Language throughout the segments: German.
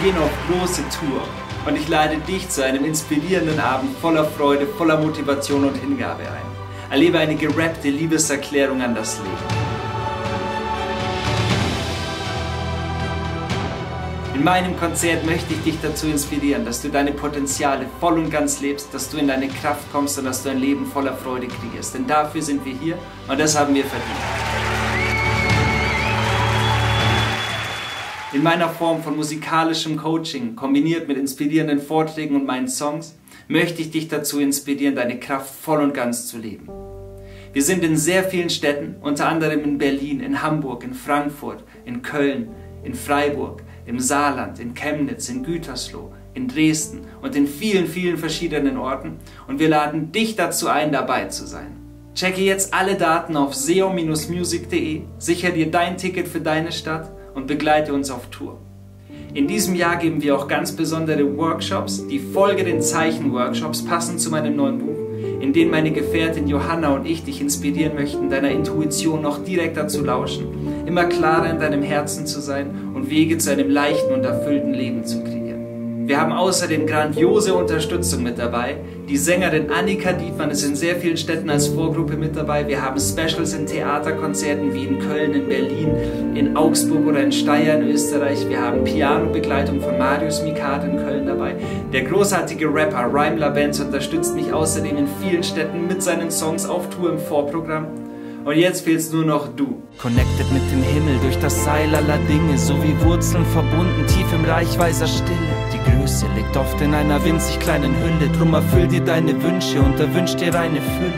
gehen auf große Tour und ich lade dich zu einem inspirierenden Abend voller Freude, voller Motivation und Hingabe ein. Erlebe eine gerappte Liebeserklärung an das Leben. In meinem Konzert möchte ich dich dazu inspirieren, dass du deine Potenziale voll und ganz lebst, dass du in deine Kraft kommst und dass du ein Leben voller Freude kreierst. Denn dafür sind wir hier und das haben wir verdient. In meiner Form von musikalischem Coaching, kombiniert mit inspirierenden Vorträgen und meinen Songs, möchte ich dich dazu inspirieren, deine Kraft voll und ganz zu leben. Wir sind in sehr vielen Städten, unter anderem in Berlin, in Hamburg, in Frankfurt, in Köln, in Freiburg, im Saarland, in Chemnitz, in Gütersloh, in Dresden und in vielen, vielen verschiedenen Orten und wir laden dich dazu ein, dabei zu sein. Checke jetzt alle Daten auf seom-music.de, sichere dir dein Ticket für deine Stadt und begleite uns auf Tour. In diesem Jahr geben wir auch ganz besondere Workshops, die Folge den Zeichen-Workshops, passend zu meinem neuen Buch, in denen meine Gefährtin Johanna und ich dich inspirieren möchten, deiner Intuition noch direkter zu lauschen, immer klarer in deinem Herzen zu sein und Wege zu einem leichten und erfüllten Leben zu kreieren. Wir haben außerdem grandiose Unterstützung mit dabei. Die Sängerin Annika Diefmann ist in sehr vielen Städten als Vorgruppe mit dabei. Wir haben Specials in Theaterkonzerten wie in Köln, in Berlin, in Augsburg oder in Steyr in Österreich. Wir haben Piano-Begleitung von Marius Mikat in Köln dabei. Der großartige Rapper Rhyme LaBenz unterstützt mich außerdem in vielen Städten mit seinen Songs auf Tour im Vorprogramm. Und jetzt fehlst nur noch du. Connected mit dem Himmel durch das Seil aller Dinge, so wie Wurzeln verbunden, tief im Reich weiser Stille. Die Größe liegt oft in einer winzig kleinen Hülle, drum erfüll dir deine Wünsche und erwünsch dir reine Fülle.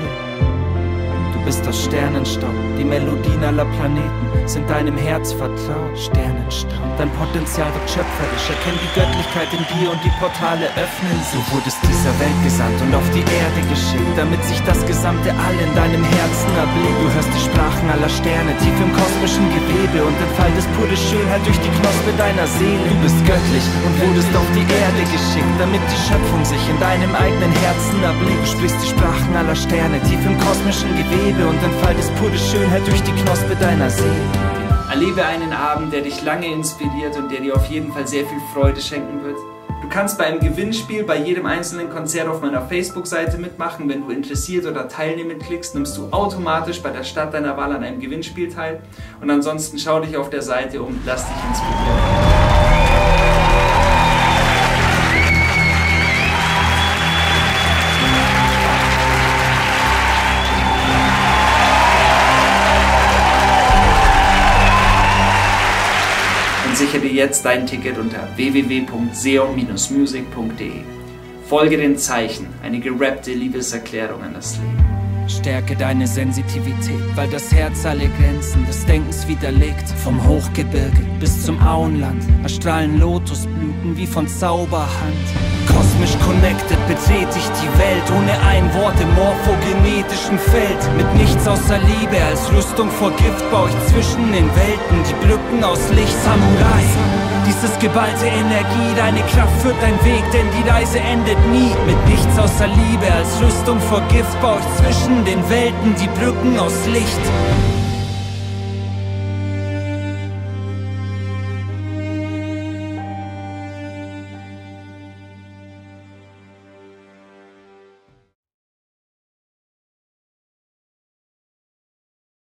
Du bist aus Sternenstaub, die Melodien aller Planeten sind deinem Herz vertraut. Sternenstaub, dein Potenzial wird schöpferisch, erkenn die Göttlichkeit in dir und die Portale öffnen sich. Du wurdest dieser Welt gesandt und auf die Erde geschickt, damit sich das gesamte All in deinem Herzen erblickt. Du hörst die Sprachen aller Sterne tief im kosmischen Gewebe und entfaltest pure Schönheit durch die Knospe deiner Seele. Du bist göttlich und wurdest auf die Erde geschickt, damit die Schöpfung sich in deinem eigenen Herzen erblickt. Du sprichst die Sprachen aller Sterne tief im kosmischen Gewebe und entfaltest pure Schönheit durch die Knospe deiner Seele. Erlebe einen Abend, der dich lange inspiriert und der dir auf jeden Fall sehr viel Freude schenken wird. Du kannst bei einem Gewinnspiel bei jedem einzelnen Konzert auf meiner Facebook-Seite mitmachen. Wenn du interessiert oder teilnehmen klickst, nimmst du automatisch bei der Stadt deiner Wahl an einem Gewinnspiel teil. Und ansonsten schau dich auf der Seite um, lass dich inspirieren. Sichere dir jetzt dein Ticket unter www.seom-music.de. Folge den Zeichen, eine gerappte Liebeserklärung an das Leben. Stärke deine Sensitivität, weil das Herz alle Grenzen des Denkens widerlegt. Vom Hochgebirge bis zum Auenland erstrahlen Lotusblüten wie von Zauberhand. Kosmisch connected betrete ich die Welt, ohne ein Wort im morphogenetischen Feld. Mit nichts außer Liebe als Rüstung vor Gift baue ich zwischen den Welten die Brücken aus Licht. Samurai, dieses geballte Energie, deine Kraft führt dein Weg, denn die Reise endet nie. Mit nichts außer Liebe als Rüstung vor Gift baue ich zwischen den Welten die Brücken aus Licht.